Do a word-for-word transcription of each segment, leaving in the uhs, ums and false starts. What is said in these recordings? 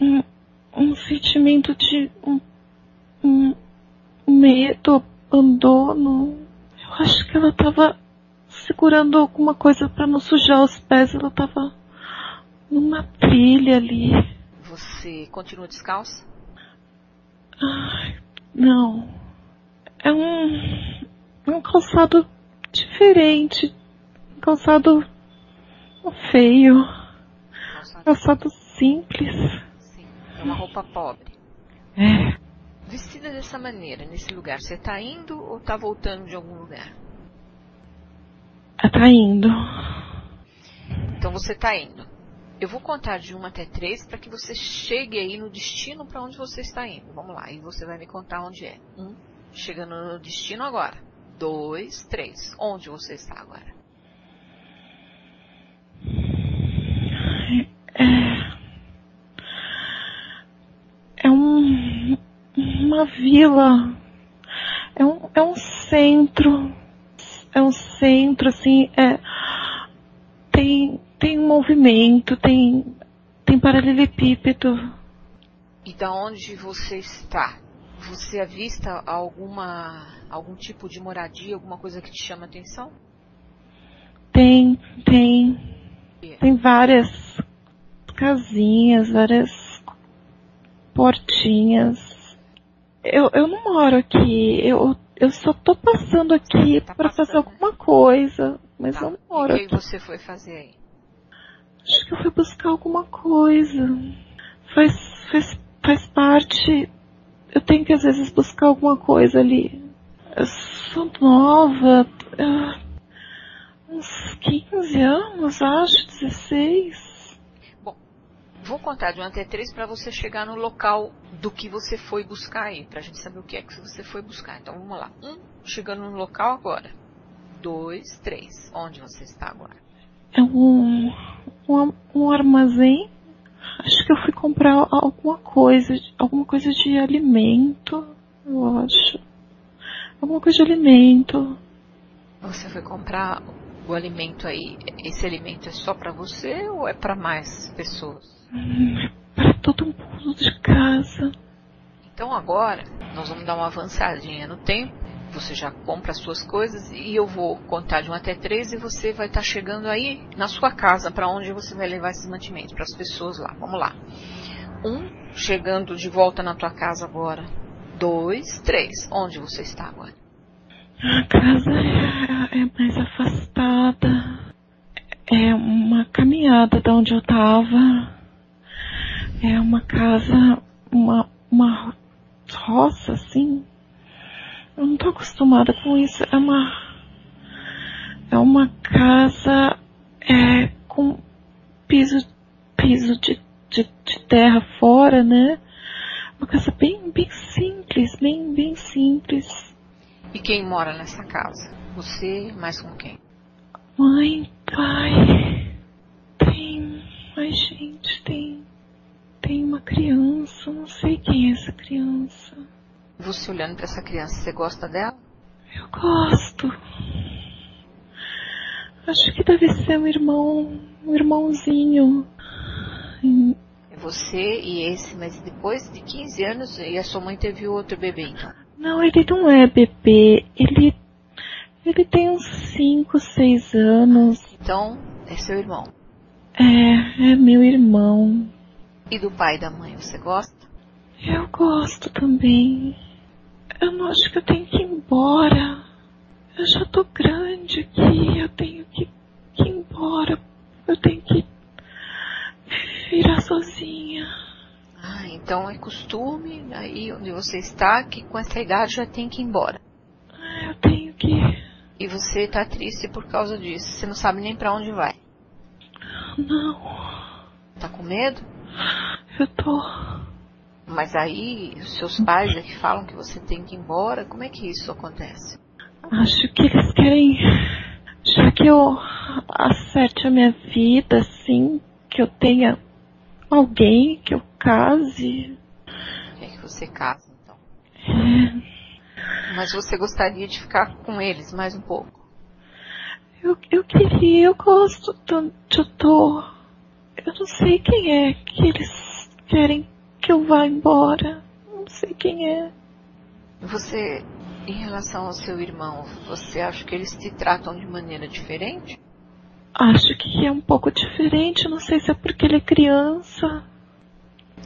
um, um sentimento de um, um medo, abandono. Eu acho que ela estava segurando alguma coisa para não sujar os pés. Ela estava numa trilha ali. Você continua descalça? Ai, não. É um, é um calçado diferente. Um calçado feio. Calçado, calçado simples. Sim, é uma roupa pobre. É. Vestida dessa maneira, nesse lugar, você está indo ou está voltando de algum lugar? Está indo. Então você está indo. Eu vou contar de um até três para que você chegue aí no destino para onde você está indo. Vamos lá, e você vai me contar onde é. Um, chegando no destino agora. Dois, três. Onde você está agora? É, é um, uma vila. É um, é um centro. É um centro, assim, é, tem, tem movimento, tem, tem paralelepípedo. E da onde você está? Você avista alguma, algum tipo de moradia, alguma coisa que te chama a atenção? Tem, tem. Yeah. Tem várias casinhas, várias portinhas. Eu, eu não moro aqui, eu... Eu só tô passando aqui tá para fazer alguma coisa, mas tá. eu não moro aqui. O que você foi fazer aí? Acho que eu fui buscar alguma coisa. Faz, faz, faz parte... Eu tenho que, às vezes, buscar alguma coisa ali. Eu sou nova... Uh, uns quinze anos, acho, dezesseis. Bom, vou contar de um até três para você chegar no local... do que você foi buscar aí, pra gente saber o que é que você foi buscar. Então, vamos lá. Um, chegando no local agora. Dois, três. Onde você está agora? É um, um, um armazém. Acho que eu fui comprar alguma coisa, alguma coisa de alimento, eu acho. Alguma coisa de alimento. Você foi comprar o alimento aí. Esse alimento é só pra você ou é pra mais pessoas? Hum. Para todo mundo de casa. Então agora, nós vamos dar uma avançadinha no tempo. Você já compra as suas coisas e eu vou contar de um até três e você vai estar tá chegando aí na sua casa, para onde você vai levar esses mantimentos, para as pessoas lá. Vamos lá. Um, chegando de volta na tua casa agora. Dois, três. Onde você está agora? A casa é, é mais afastada. É uma caminhada de onde eu estava. É uma casa, uma, uma roça, assim. Eu não tô acostumada com isso. É uma, é uma casa é, com piso, piso de, de, de terra fora, né? Uma casa bem, bem simples, bem, bem simples. E quem mora nessa casa? Você, mais com quem? Mãe, pai, tem mais gente, tem... Tem uma criança, não sei quem é essa criança. Você olhando para essa criança, você gosta dela? Eu gosto. Acho que deve ser um irmão, um irmãozinho. É você e esse, mas depois de quinze anos, e a sua mãe teve outro bebê, então? Não, ele não é bebê. Ele, ele tem uns cinco, seis anos. Então, é seu irmão? É, é meu irmão. E do pai e da mãe, você gosta? Eu gosto também. Eu não acho que eu tenho que ir embora. Eu já tô grande aqui, eu tenho que, que ir embora. Eu tenho que virar sozinha. Ah, então é costume, aí onde você está, que com essa idade já tem que ir embora. Ah, eu tenho que... E você tá triste por causa disso, você não sabe nem pra onde vai. Não. Tá com medo? Eu tô... Mas aí, os seus pais é que falam que você tem que ir embora, como é que isso acontece? Acho que eles querem... Já que eu acerte a minha vida, assim, que eu tenha alguém, que eu case... É que você casa, então. É. Mas você gostaria de ficar com eles mais um pouco? Eu, eu queria, eu gosto tanto, eu tô... Eu não sei quem é que eles Querem que eu vá embora. Não sei quem é. Você, em relação ao seu irmão, você acha que eles te tratam de maneira diferente? Acho que é um pouco diferente. Não sei se é porque ele é criança.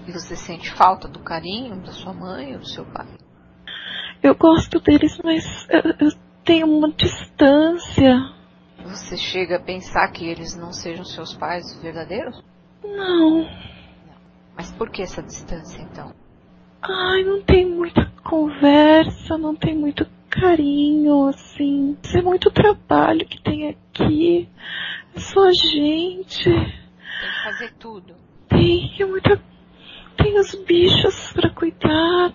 E você sente falta do carinho da sua mãe ou do seu pai? Eu gosto deles, mas eu, eu tenho uma distância. Você chega a pensar que eles não sejam seus pais verdadeiros? Não. Mas por que essa distância, então? Ai, não tem muita conversa, não tem muito carinho, assim. Isso é muito trabalho que tem aqui. É só gente. Tem que fazer tudo. Tem, é muita... Tem os bichos pra cuidar.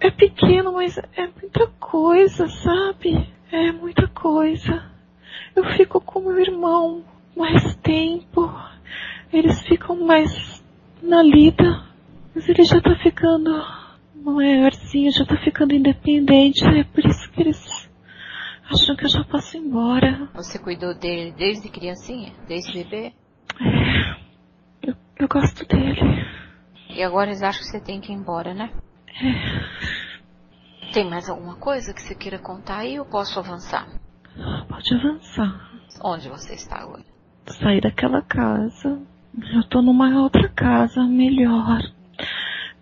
É, é pequeno, mas é muita coisa, sabe? É muita coisa. Eu fico com meu irmão mais tempo. Eles ficam mais na lida. Mas ele já tá ficando maiorzinho, já tá ficando independente. É por isso que eles acham que eu já posso ir embora. Você cuidou dele desde criancinha? Desde bebê? É. Eu, eu gosto dele. E agora eles acham que você tem que ir embora, né? É. Tem mais alguma coisa que você queira contar aí ou posso avançar? Pode avançar. Onde você está agora? Saí daquela casa. Eu tô numa outra casa melhor.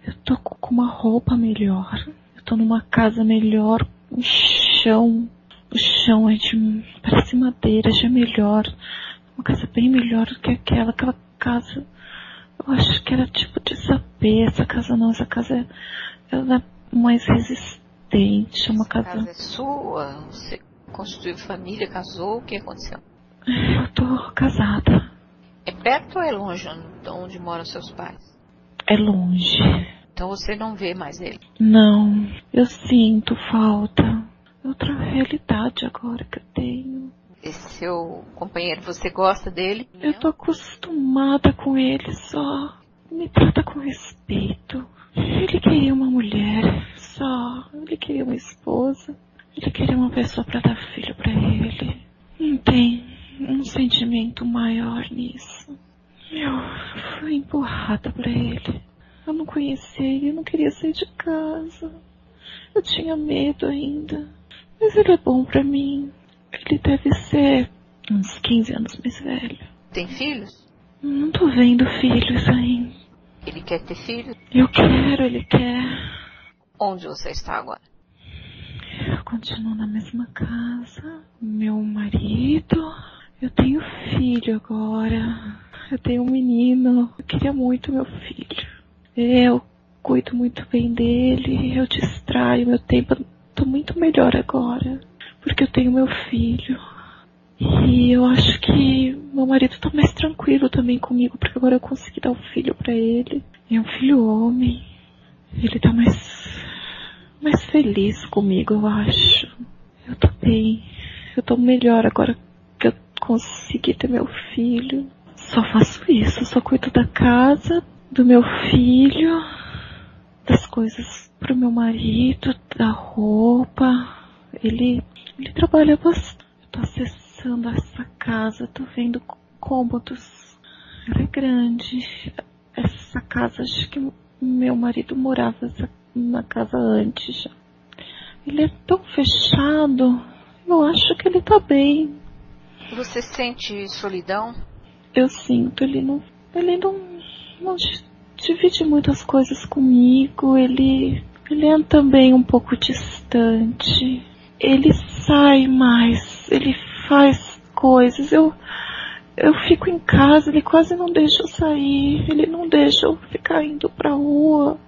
Eu tô com uma roupa melhor. Eu tô numa casa melhor. O chão. O chão é de... Parece madeira, já é melhor. Uma casa bem melhor do que aquela. Aquela casa... Eu acho que era tipo de saber. Essa casa não. Essa casa é... Ela é mais resistente. Uma casa... Essa casa é sua? Você... Construiu família, casou, o que aconteceu? Eu tô casada. É perto ou é longe onde moram seus pais? É longe. Então você não vê mais ele? Não, eu sinto falta. Outra realidade agora que eu tenho. Esse seu companheiro, você gosta dele? Eu tô acostumada com ele só. Me trata com respeito. Ele queria uma mulher só. Ele queria uma esposa. Ele queria uma pessoa pra dar filho pra ele. Não tem um sentimento maior nisso. Eu fui empurrada pra ele. Eu não conhecia ele, eu não queria sair de casa. Eu tinha medo ainda. Mas ele é bom pra mim. Ele deve ser uns quinze anos mais velho. Tem filhos? Não tô vendo filhos ainda. Ele quer ter filhos? Eu quero, ele quer. Onde você está agora? Eu continuo na mesma casa, meu marido, eu tenho filho agora, eu tenho um menino, eu queria muito meu filho. Eu cuido muito bem dele, eu distraio meu tempo, eu tô muito melhor agora, porque eu tenho meu filho. E eu acho que meu marido tá mais tranquilo também comigo, porque agora eu consegui dar um filho pra ele. É um filho homem, ele tá mais... mais feliz comigo, eu acho. Eu tô bem. Eu tô melhor agora que eu consegui ter meu filho. Só faço isso. Só cuido da casa, do meu filho, das coisas pro meu marido, da roupa. Ele, ele trabalha bastante. Eu tô acessando essa casa, tô vendo cômodos. Ela é grande. Essa casa, acho que meu marido morava essa casa. Na casa antes já. Ele é tão fechado. Eu acho que ele tá bem. Você sente solidão? Eu sinto. Ele não, ele não, não divide muitas coisas comigo. Ele, ele é também um pouco distante. Ele sai mais. Ele faz coisas. Eu, eu fico em casa. Ele quase não deixa eu sair. Ele não deixa eu ficar indo pra rua.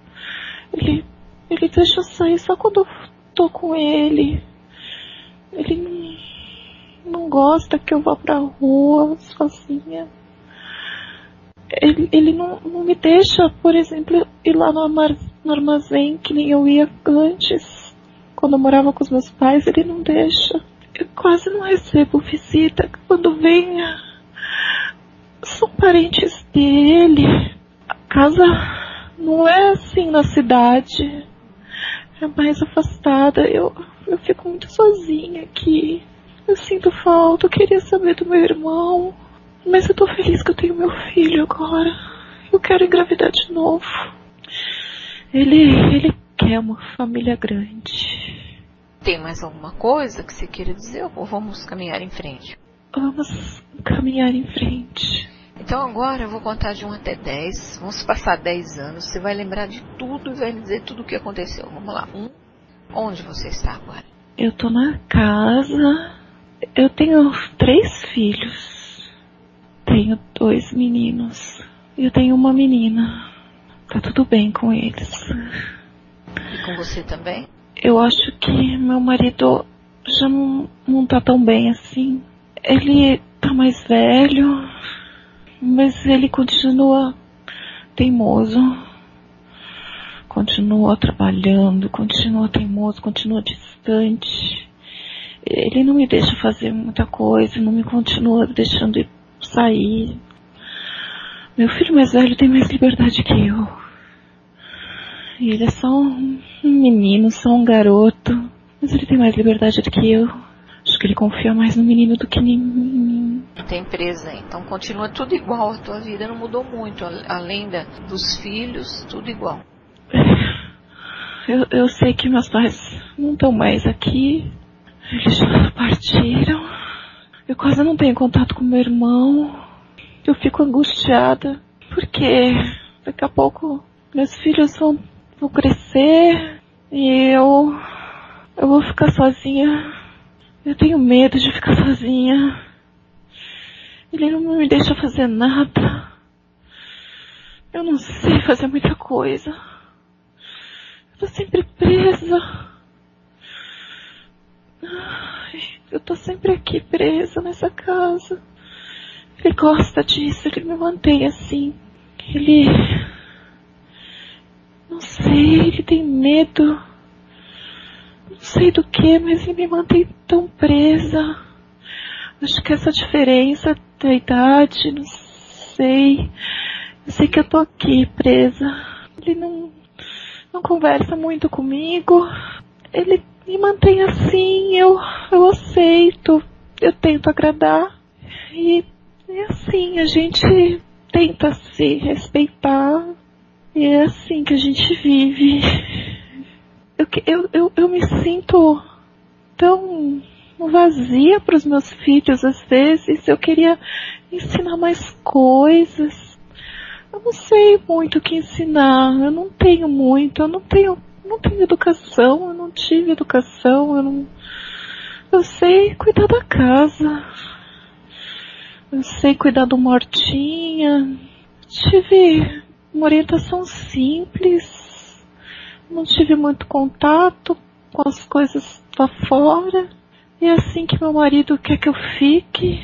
Ele... Ele deixa eu sair só quando eu tô com ele. Ele não, não gosta que eu vá pra rua sozinha. Ele, ele não, não me deixa, por exemplo, ir lá no, amar, no armazém, que nem eu ia antes, quando eu morava com os meus pais. Ele não deixa. Eu quase não recebo visita. Quando vem, são parentes dele. A casa não é assim na cidade. É mais afastada. Eu, eu fico muito sozinha aqui. Eu sinto falta. Eu queria saber do meu irmão. Mas eu tô feliz que eu tenho meu filho agora. Eu eu quero engravidar de novo. Ele, ele quer uma família grande. Tem mais alguma coisa que você queira dizer ou vamos caminhar em frente? Vamos caminhar em frente. Então agora eu vou contar de um até dez. Vamos passar dez anos. Você vai lembrar de tudo e vai me dizer tudo o que aconteceu. Vamos lá. um. Onde você está agora? Eu tô na casa. Eu tenho três filhos. Tenho dois meninos. Eu tenho uma menina. Tá tudo bem com eles. E com você também? Eu acho que meu marido já não, não tá tão bem assim. Ele tá mais velho, mas ele continua teimoso. Continua trabalhando, continua teimoso, continua distante. Ele não me deixa fazer muita coisa, não me continua deixando ir sair. Meu filho mais velho tem mais liberdade que eu. Ele é só um menino, só um garoto, mas ele tem mais liberdade do que eu. Acho que ele confia mais no menino do que em mim. Tem empresa, então continua tudo igual. A tua vida não mudou muito, além da, dos filhos, tudo igual. Eu, eu sei que meus pais não estão mais aqui. Eles já partiram. Eu quase não tenho contato com meu irmão. Eu fico angustiada, porque daqui a pouco meus filhos vão, vão crescer e eu, eu vou ficar sozinha. Eu tenho medo de ficar sozinha. Ele não me deixa fazer nada. Eu não sei fazer muita coisa. Eu tô sempre presa. Ai, eu tô sempre aqui presa nessa casa. Ele gosta disso, ele me mantém assim. Ele... Não sei, ele tem medo. Não sei do que, mas ele me mantém tão presa. Acho que essa diferença da idade, não sei. Eu sei que eu tô aqui presa. Ele não, não conversa muito comigo. Ele me mantém assim, eu, eu aceito. Eu tento agradar. E é assim, a gente tenta se respeitar. E é assim que a gente vive. Eu, eu, eu, eu me sinto tão vazia para os meus filhos às vezes. Eu queria ensinar mais coisas. Eu não sei muito o que ensinar. Eu não tenho muito. Eu não tenho, não tenho educação. Eu não tive educação. Eu não. Eu sei cuidar da casa. Eu sei cuidar do Mortinha. Tive uma orientação simples. Não tive muito contato com as coisas lá fora. E é assim que meu marido quer que eu fique.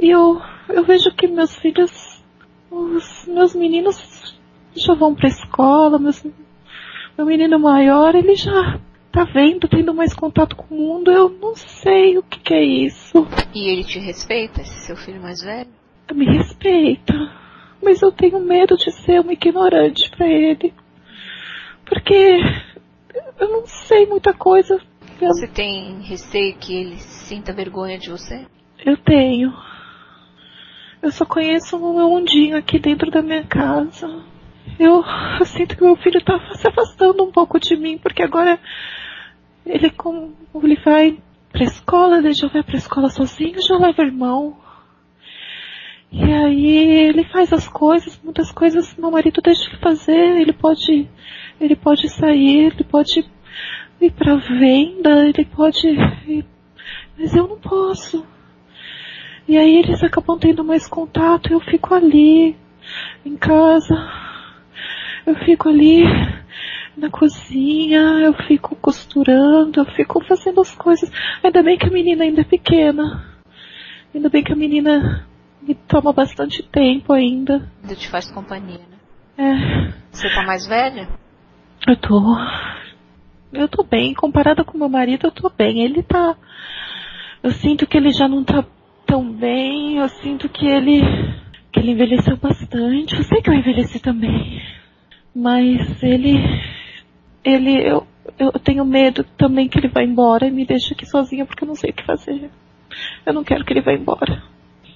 E eu, eu vejo que meus filhos, os meus meninos já vão pra escola. Meus, meu menino maior, ele já tá vendo, tendo mais contato com o mundo. Eu não sei o que, que é isso. E ele te respeita, esse seu filho mais velho? Me respeita. Mas eu tenho medo de ser uma ignorante pra ele. Porque eu não sei muita coisa. Você tem receio que ele sinta vergonha de você? Eu tenho. Eu só conheço o meu mundinho aqui dentro da minha casa. Eu, eu sinto que meu filho tá se afastando um pouco de mim, porque agora ele, como, ele vai pra escola, ele já vai pra escola sozinho, já leva irmão. E aí ele faz as coisas, muitas coisas meu marido deixa de fazer, ele pode, ele pode sair, ele pode ir pra venda, ele pode ir, mas eu não posso. E aí eles acabam tendo mais contato, eu fico ali, em casa, eu fico ali na cozinha, eu fico costurando, eu fico fazendo as coisas. Ainda bem que a menina ainda é pequena, ainda bem que a menina... me toma bastante tempo ainda. Ainda te faz companhia, né? É. Você tá mais velha? Eu tô. Eu tô bem. Comparada com meu marido, eu tô bem. Ele tá... Eu sinto que ele já não tá tão bem. Eu sinto que ele... Que ele envelheceu bastante. Eu sei que eu envelheci também. Mas ele... Ele... Eu, eu tenho medo também que ele vá embora e me deixe aqui sozinha porque eu não sei o que fazer. Eu não quero que ele vá embora.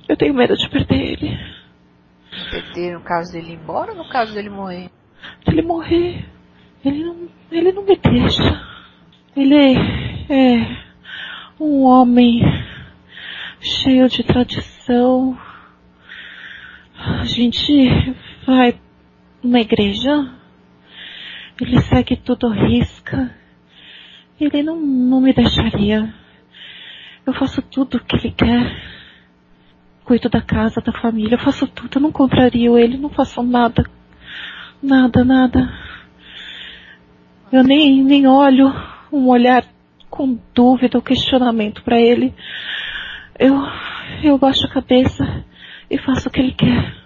Eu tenho medo de perder ele. P T, no caso dele ir embora ou no caso dele morrer? Se ele morrer, ele não, ele não me deixa. Ele é um homem cheio de tradição. A gente vai numa igreja, ele segue tudo risca. Ele não, não me deixaria. Eu faço tudo o que ele quer. Cuido da casa, da família, eu faço tudo. Eu não contrario ele, não faço nada. Nada, nada. Eu nem, nem olho um olhar com dúvida ou questionamento para ele. Eu, eu baixo a cabeça e faço o que ele quer.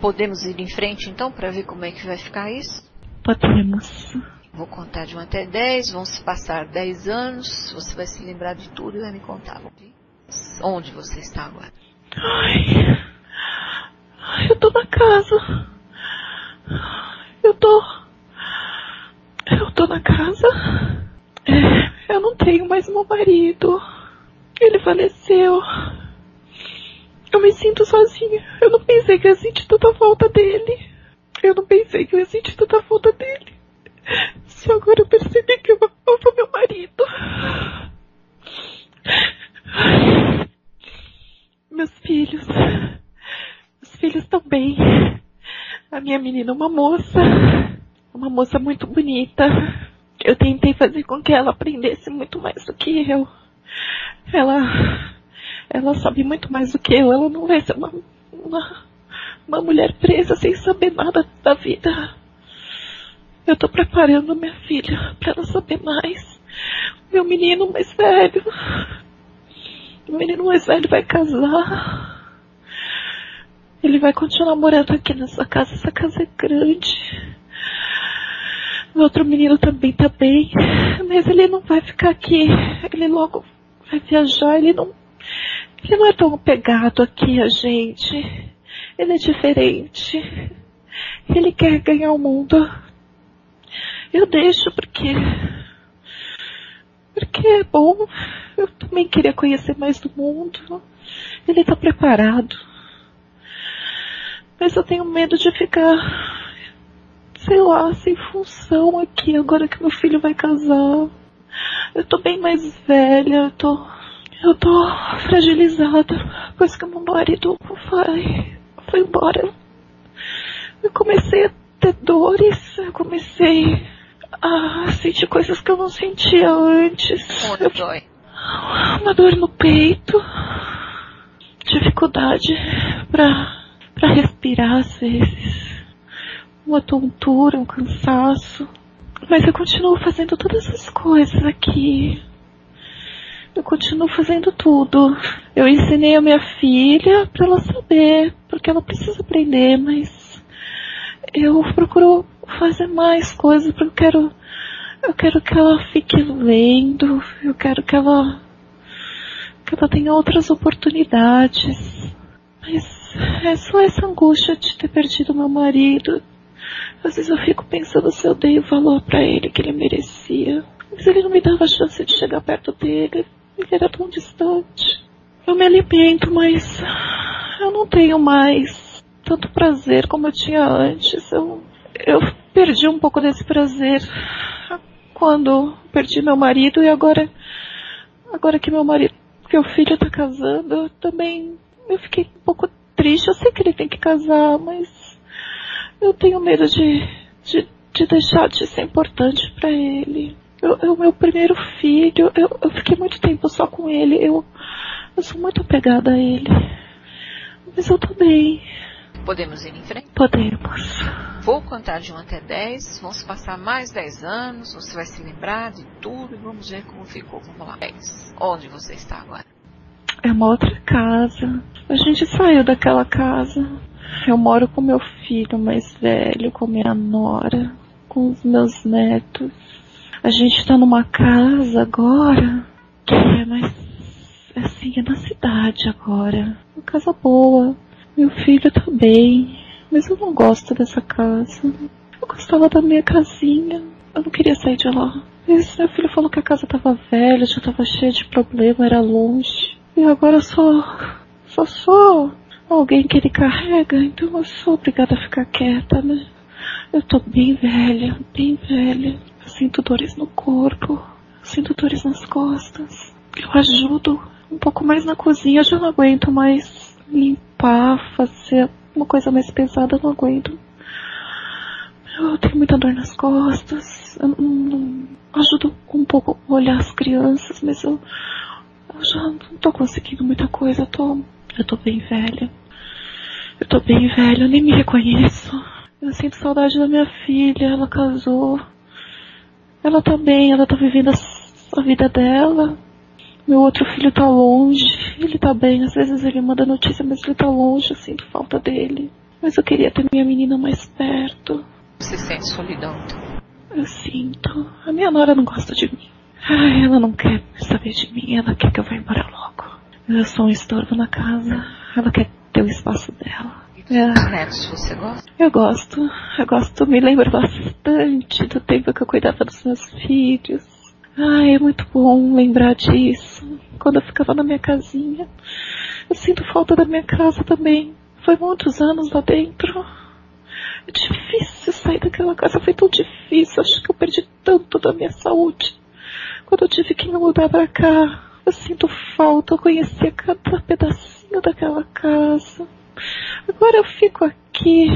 Podemos ir em frente então para ver como é que vai ficar isso? Podemos. Vou contar de um até dez, vão se passar dez anos, você vai se lembrar de tudo e vai me contar. Onde você está agora? Ai, ai, eu tô na casa. Eu tô... Eu tô na casa. É, eu não tenho mais meu marido. Ele faleceu. Eu me sinto sozinha. Eu não pensei que eu ia sentir tanta falta dele. Eu não pensei que eu ia sentir tanta falta dele. Só agora eu percebi que eu amo meu marido. Meus filhos. Meus filhos também. A minha menina é uma moça. Uma moça muito bonita. Eu tentei fazer com que ela aprendesse muito mais do que eu. Ela... Ela sabe muito mais do que eu. Ela não vai ser uma... Uma, uma mulher presa sem saber nada da vida. Eu tô preparando minha filha pra ela saber mais. Meu menino mais velho... O menino mais velho vai casar. Ele vai continuar morando aqui nessa casa. Essa casa é grande. O outro menino também tá bem. Mas ele não vai ficar aqui. Ele logo vai viajar. Ele não, ele não é tão apegado aqui a gente. Ele é diferente. Ele quer ganhar o mundo. Eu deixo porque... Porque é bom. Eu também queria conhecer mais do mundo. Ele está preparado. Mas eu tenho medo de ficar, sei lá, sem função aqui, agora que meu filho vai casar. Eu tô bem mais velha, eu tô, eu tô fragilizada, pois que meu marido foi, foi embora. Eu comecei a ter dores, eu comecei a sentir coisas que eu não sentia antes. Onde dói? Uma dor no peito, dificuldade para para respirar às vezes, uma tontura, um cansaço. Mas eu continuo fazendo todas essas coisas aqui. Eu continuo fazendo tudo. Eu ensinei a minha filha para ela saber, porque ela precisa aprender, mas eu procuro fazer mais coisas porque eu quero... Eu quero que ela fique lendo, eu quero que ela, que ela tenha outras oportunidades. Mas é só essa angústia de ter perdido meu marido. Às vezes eu fico pensando se eu dei o valor pra ele que ele merecia. Mas ele não me dava a chance de chegar perto dele, ele era tão distante. Eu me alimento, mas eu não tenho mais tanto prazer como eu tinha antes. Eu, eu perdi um pouco desse prazer quando perdi meu marido, e agora, agora que meu marido, que meu filho tá casando, eu também, eu fiquei um pouco triste. Eu sei que ele tem que casar, mas eu tenho medo de, de, de deixar de ser importante pra ele. É o meu primeiro filho, eu, eu fiquei muito tempo só com ele, eu, eu sou muito apegada a ele, mas eu tô bem. Podemos ir em frente? Podemos. Vou contar de um até dez. Vão se passar mais dez anos. Você vai se lembrar de tudo. E vamos ver como ficou. Vamos lá. dez. Onde você está agora? É uma outra casa. A gente saiu daquela casa. Eu moro com meu filho mais velho, com minha nora, com os meus netos. A gente está numa casa agora que é mais... Assim, é na cidade agora. Uma casa boa. Meu filho tá bem, mas eu não gosto dessa casa. Eu gostava da minha casinha, eu não queria sair de lá. Mas meu filho falou que a casa tava velha, já tava cheia de problema, era longe. E agora eu só, só sou alguém que ele carrega, então eu sou obrigada a ficar quieta, né? Eu tô bem velha, bem velha. Eu sinto dores no corpo, sinto dores nas costas. Eu ajudo um pouco mais na cozinha, eu já não aguento mais limpar, fazer uma coisa mais pesada, eu não aguento. Eu tenho muita dor nas costas, eu não, não, ajudo um pouco a olhar as crianças, mas eu, eu já não tô conseguindo muita coisa, eu tô, eu tô bem velha. Eu tô bem velha, eu nem me reconheço. Eu sinto saudade da minha filha, ela casou. Ela tá bem, ela tá vivendo a, a vida dela. Meu outro filho tá longe, ele tá bem, às vezes ele manda notícia, mas ele tá longe, eu sinto falta dele. Mas eu queria ter minha menina mais perto. Você sente solidão? Eu sinto. A minha nora não gosta de mim. Ai, ela não quer saber de mim. Ela quer que eu vá embora logo. Eu sou um estorvo na casa. Ela quer ter o espaço dela. E dos é. netos, você gosta? Eu gosto. Eu gosto. Me lembro bastante do tempo que eu cuidava dos meus filhos. Ai, é muito bom lembrar disso. Quando eu ficava na minha casinha. Eu sinto falta da minha casa também. Foi muitos anos lá dentro. É difícil sair daquela casa, foi tão difícil, acho que eu perdi tanto da minha saúde. Quando eu tive que me mudar pra cá, eu sinto falta, eu conhecia cada pedacinho daquela casa. Agora eu fico aqui,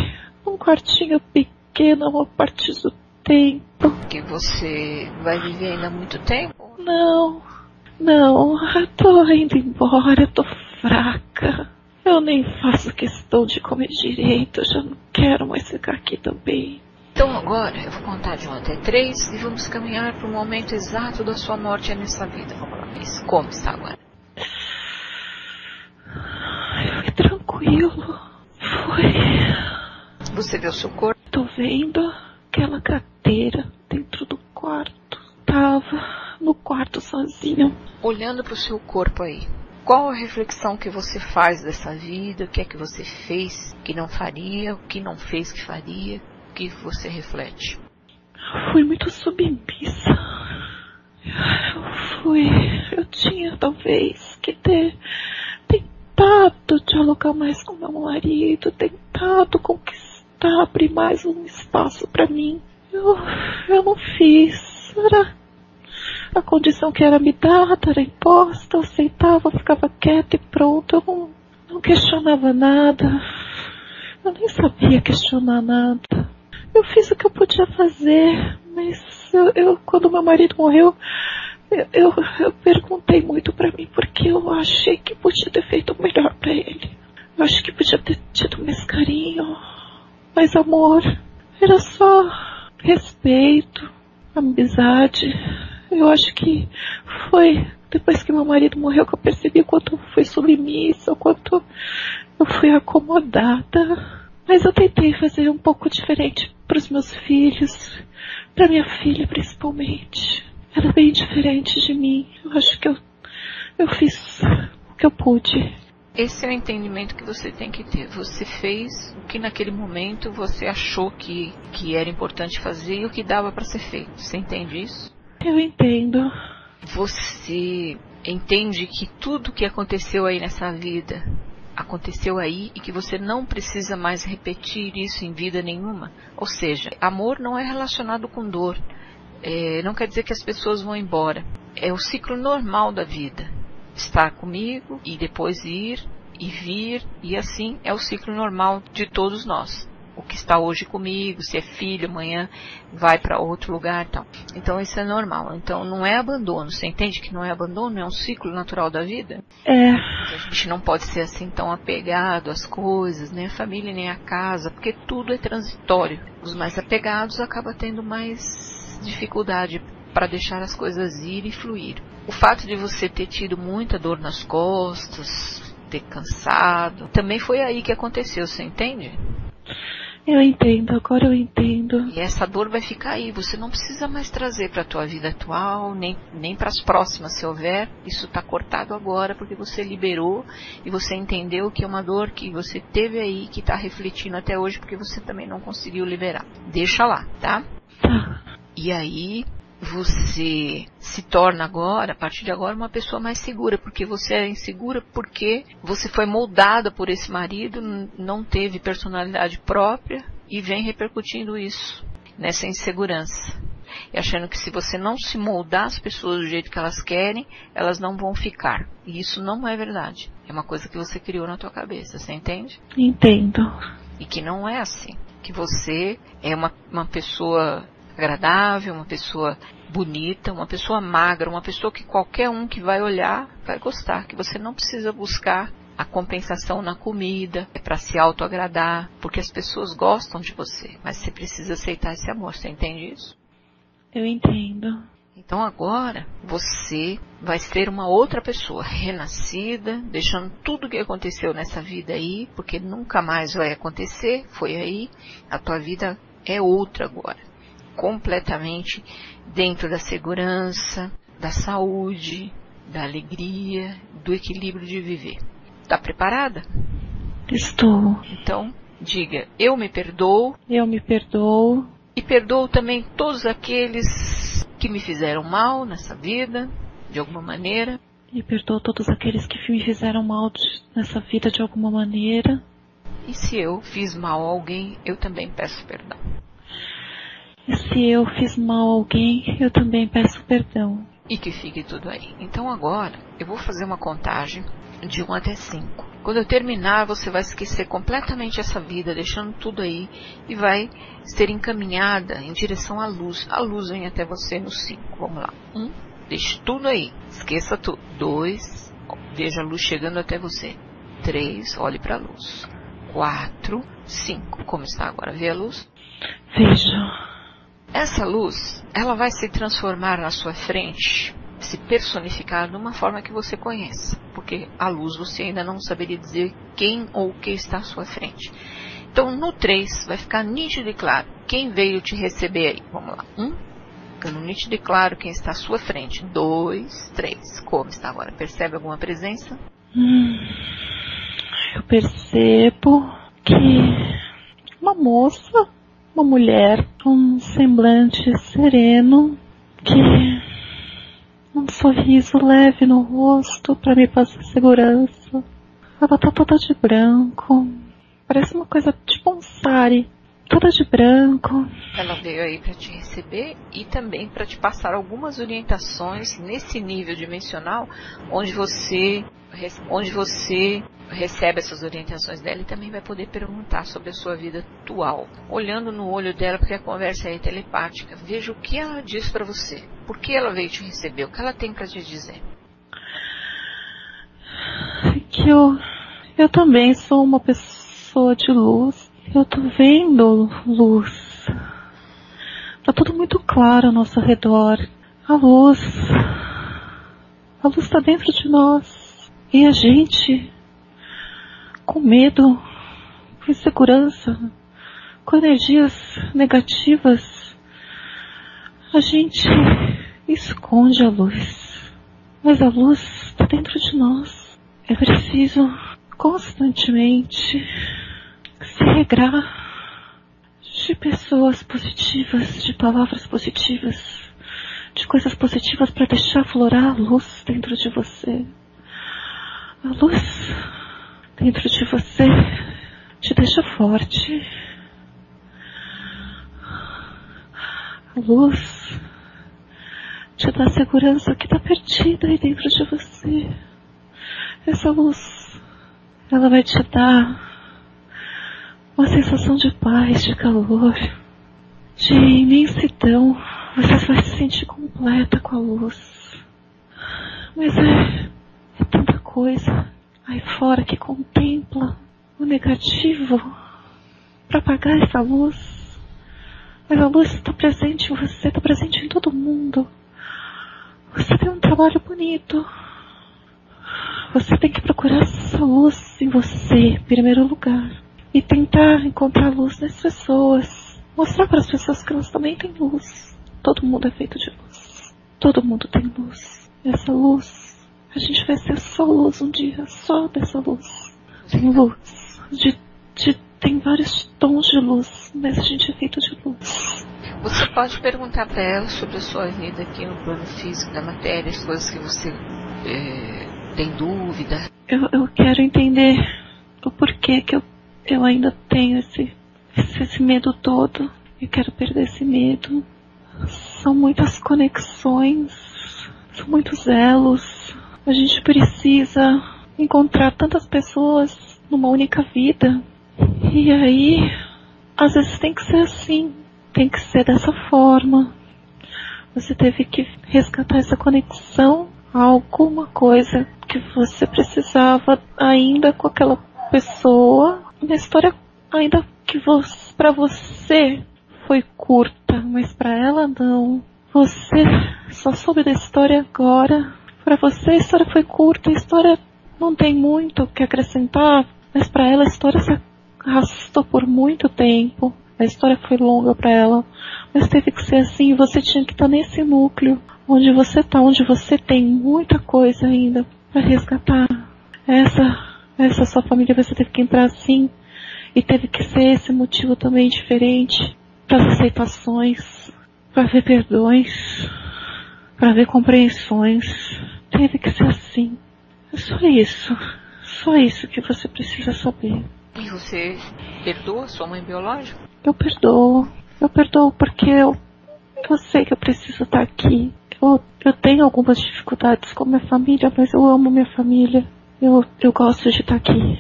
num quartinho pequeno, uma parte do tempo. Que você vai viver ainda há muito tempo? Não, não, eu tô indo embora, eu tô fraca. Eu nem faço questão de comer direito, eu já não quero mais ficar aqui também. Então agora eu vou contar de um até três e vamos caminhar para o momento exato da sua morte nessa vida. Vamos lá, mas como está agora? Foi tranquilo. Foi. Você vê o seu corpo? Tô vendo aquela cadeira dentro do quarto. Tava no quarto sozinha. Olhando para o seu corpo aí. Qual a reflexão que você faz dessa vida? O que é que você fez que não faria? O que não fez que faria? O que você reflete? Eu fui muito submissa. Eu fui... Eu tinha, talvez, que ter tentado dialogar mais com meu marido, tentado conquistar, abrir mais um espaço para mim. Eu, eu não fiz. Era... A condição que era me dada, era imposta, eu aceitava, ficava quieta e pronto. Eu não, não questionava nada. Eu nem sabia questionar nada. Eu fiz o que eu podia fazer, mas eu, eu, quando meu marido morreu, eu, eu, eu perguntei muito pra mim, porque eu achei que podia ter feito o melhor pra ele. Eu acho que podia ter tido mais carinho, mais amor. Era só respeito, amizade. Eu acho que foi depois que meu marido morreu que eu percebi o quanto eu fui submissa, o quanto eu fui acomodada. Mas eu tentei fazer um pouco diferente para os meus filhos, para minha filha principalmente. Ela é bem diferente de mim. Eu acho que eu, eu fiz o que eu pude. Esse é o entendimento que você tem que ter. Você fez o que naquele momento você achou que, que era importante fazer e o que dava para ser feito. Você entende isso? Eu entendo. Você entende que tudo que aconteceu aí nessa vida aconteceu aí e que você não precisa mais repetir isso em vida nenhuma? Ou seja, amor não é relacionado com dor. É, não quer dizer que as pessoas vão embora. É o ciclo normal da vida. Estar comigo e depois ir e vir e assim é o ciclo normal de todos nós. O que está hoje comigo, se é filho, amanhã vai para outro lugar e tal. Então isso é normal. Então não é abandono. Você entende que não é abandono? É um ciclo natural da vida? É. A gente não pode ser assim tão apegado às coisas, nem a família, nem a casa, porque tudo é transitório. Os mais apegados acabam tendo mais dificuldade para deixar as coisas ir e fluir. O fato de você ter tido muita dor nas costas, ter cansado, também foi aí que aconteceu, você entende? Eu entendo, agora eu entendo. E essa dor vai ficar aí, você não precisa mais trazer para a tua vida atual, nem, nem para as próximas, se houver. Isso está cortado agora, porque você liberou e você entendeu que é uma dor que você teve aí, que está refletindo até hoje, porque você também não conseguiu liberar. Deixa lá, tá? Tá. E aí, você se torna agora, a partir de agora, uma pessoa mais segura, porque você é insegura porque você foi moldada por esse marido, não teve personalidade própria e vem repercutindo isso, nessa insegurança. E achando que se você não se moldar as pessoas do jeito que elas querem, elas não vão ficar. E isso não é verdade. É uma coisa que você criou na tua cabeça, você entende? Entendo. E que não é assim. Que você é uma, uma pessoa agradável, uma pessoa bonita, uma pessoa magra, uma pessoa que qualquer um que vai olhar vai gostar. Que você não precisa buscar a compensação na comida, é para se autoagradar, porque as pessoas gostam de você. Mas você precisa aceitar esse amor, você entende isso? Eu entendo. Então agora você vai ser uma outra pessoa, renascida, deixando tudo o que aconteceu nessa vida aí, porque nunca mais vai acontecer, foi aí, a tua vida é outra agora. Completamente dentro da segurança, da saúde, da alegria, do equilíbrio de viver. Tá preparada? Estou. Então, diga, eu me perdoo. Eu me perdoo. E perdoo também todos aqueles que me fizeram mal nessa vida, de alguma maneira. E perdoo todos aqueles que me fizeram mal de, nessa vida de alguma maneira. E se eu fiz mal a alguém, eu também peço perdão. E se eu fiz mal a alguém, eu também peço perdão. E que fique tudo aí. Então agora, eu vou fazer uma contagem de um até cinco. Quando eu terminar, você vai esquecer completamente essa vida, deixando tudo aí, e vai ser encaminhada em direção à luz. A luz vem até você no cinco. Vamos lá. um, deixe tudo aí. Esqueça tudo. dois, veja a luz chegando até você. três, olhe para a luz. quatro, cinco. Como está agora? Vê a luz? Vejo. Essa luz, ela vai se transformar na sua frente, se personificar de uma forma que você conheça, porque a luz você ainda não saberia dizer quem ou o que está à sua frente. Então no três vai ficar nítido e claro quem veio te receber aí. Vamos lá. um, ficando nítido e claro quem está à sua frente. dois, três. Como está agora? Percebe alguma presença? Hum, eu percebo que uma moça, uma mulher com um semblante sereno, que um sorriso leve no rosto para me passar segurança. Ela tá toda de branco. Parece uma coisa tipo um sari. Toda de branco. Ela veio aí para te receber e também para te passar algumas orientações nesse nível dimensional onde você, onde você recebe essas orientações dela e também vai poder perguntar sobre a sua vida atual. Olhando no olho dela, porque a conversa é telepática, veja o que ela diz para você. Por que ela veio te receber? O que ela tem para te dizer? Que eu, eu também sou uma pessoa de luz. Eu tô vendo luz. Tá tudo muito claro ao nosso redor. A luz. A luz tá dentro de nós. E a gente, com medo, com insegurança, com energias negativas, a gente esconde a luz, mas a luz está dentro de nós. É preciso constantemente se regrar de pessoas positivas, de palavras positivas, de coisas positivas para deixar florar a luz dentro de você. A luz dentro de você te deixa forte. A luz te dá segurança que está perdida aí dentro de você. Essa luz, ela vai te dar uma sensação de paz, de calor, de imensidão. Você vai se sentir completa com a luz. Mas é, é tanta coisa aí fora que contempla o negativo para apagar essa luz. Mas a luz está presente em você, está presente em todo mundo. Você tem um trabalho bonito. Você tem que procurar essa luz em você, em primeiro lugar. E tentar encontrar luz nas pessoas. Mostrar para as pessoas que elas também têm luz. Todo mundo é feito de luz. Todo mundo tem luz. E essa luz, a gente vai ser só luz um dia. Só dessa luz. Tem luz. De, de, tem vários tons de luz, mas a gente é feito de luz. Você pode perguntar para ela sobre a sua vida aqui no plano físico da matéria, as coisas que você é, tem dúvida. Eu, eu quero entender o porquê que eu, eu ainda tenho esse, esse, esse medo todo. Eu quero perder esse medo. São muitas conexões, são muitos elos. A gente precisa encontrar tantas pessoas numa única vida. E aí, às vezes tem que ser assim, tem que ser dessa forma. Você teve que resgatar essa conexão a alguma coisa que você precisava ainda com aquela pessoa. Uma história ainda que para você foi curta, mas para ela não. Você só soube da história agora. Para você a história foi curta, a história não tem muito o que acrescentar, mas para ela a história se arrastou por muito tempo. A história foi longa para ela, mas teve que ser assim. Você tinha que estar nesse núcleo onde você está, onde você tem muita coisa ainda para resgatar. Essa, essa sua família, você teve que entrar assim, e teve que ser esse motivo também diferente para aceitações, para ver perdões, para ver compreensões. Teve que ser assim. É só isso, só isso que você precisa saber. E você perdoa sua mãe biológica? Eu perdoo. Eu perdoo porque eu, eu sei que eu preciso estar aqui. Eu, eu tenho algumas dificuldades com minha família, mas eu amo minha família. Eu, eu gosto de estar aqui.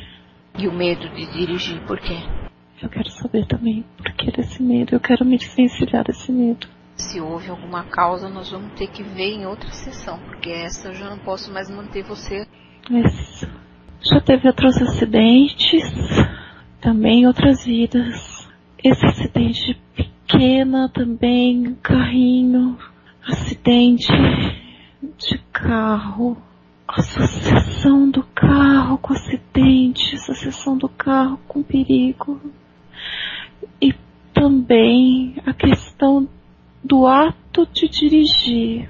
E o medo de dirigir, por quê? Eu quero saber também por que desse medo. Eu quero me desvencilhar desse medo. Se houve alguma causa, nós vamos ter que ver em outra sessão, porque essa eu já não posso mais manter você. Isso. Já teve outros acidentes, também outras vidas. Esse acidente pequena também, carrinho, acidente de carro, associação do carro com acidente, associação do carro com perigo. E também a questão do ato de dirigir.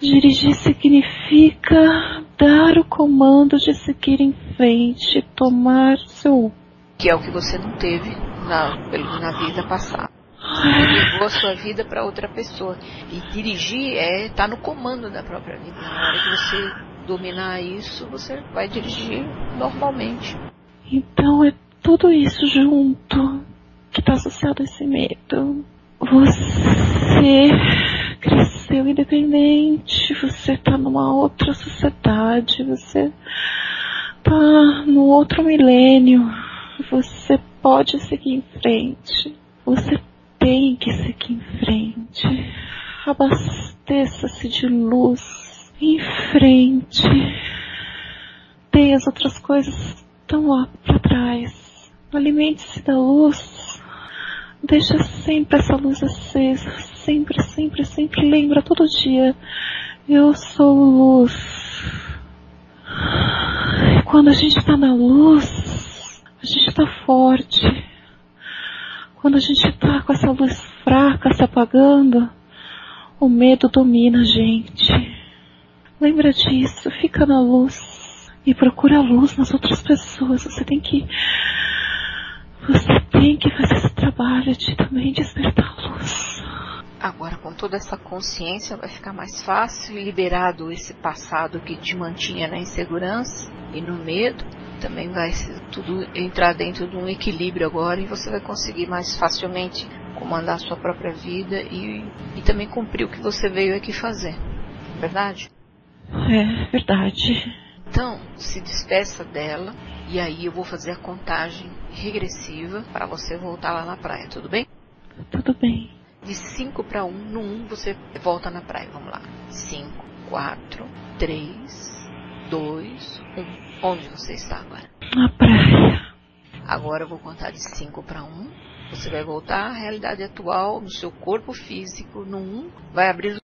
Dirigir significa dar o comando de seguir em frente, tomar seu... Que é o que você não teve na, na vida passada. Você levou a sua vida para outra pessoa. E dirigir é estar tá no comando da própria vida. Na hora que você dominar isso, você vai dirigir normalmente. Então é tudo isso junto que está associado a esse medo. Você cresceu independente, você está numa outra sociedade, você está num outro milênio, você pode seguir em frente, você tem que seguir em frente. Abasteça-se de luz, em frente. Tem as outras coisas que estão lá para trás. Alimente-se da luz. Deixa sempre essa luz acesa, sempre, sempre, sempre, lembra todo dia, eu sou luz. E quando a gente está na luz, a gente está forte. Quando a gente está com essa luz fraca se apagando, o medo domina a gente. Lembra disso, fica na luz e procura a luz nas outras pessoas. Você tem que... Você tem que fazer esse trabalho de também despertar a luz. Agora, com toda essa consciência, vai ficar mais fácil, liberado esse passado que te mantinha na insegurança e no medo. Também vai tudo entrar dentro de um equilíbrio agora, e você vai conseguir mais facilmente comandar a sua própria vida e, e também cumprir o que você veio aqui fazer. Verdade? É, verdade. Então, se despeça dela. E aí eu vou fazer a contagem regressiva para você voltar lá na praia, tudo bem? Tudo bem. De cinco para um, no um você volta na praia, vamos lá. cinco, quatro, três, dois, um. Onde você está agora? Na praia. Agora eu vou contar de cinco para um. Você vai voltar à realidade atual, no seu corpo físico, no um. Vai abrir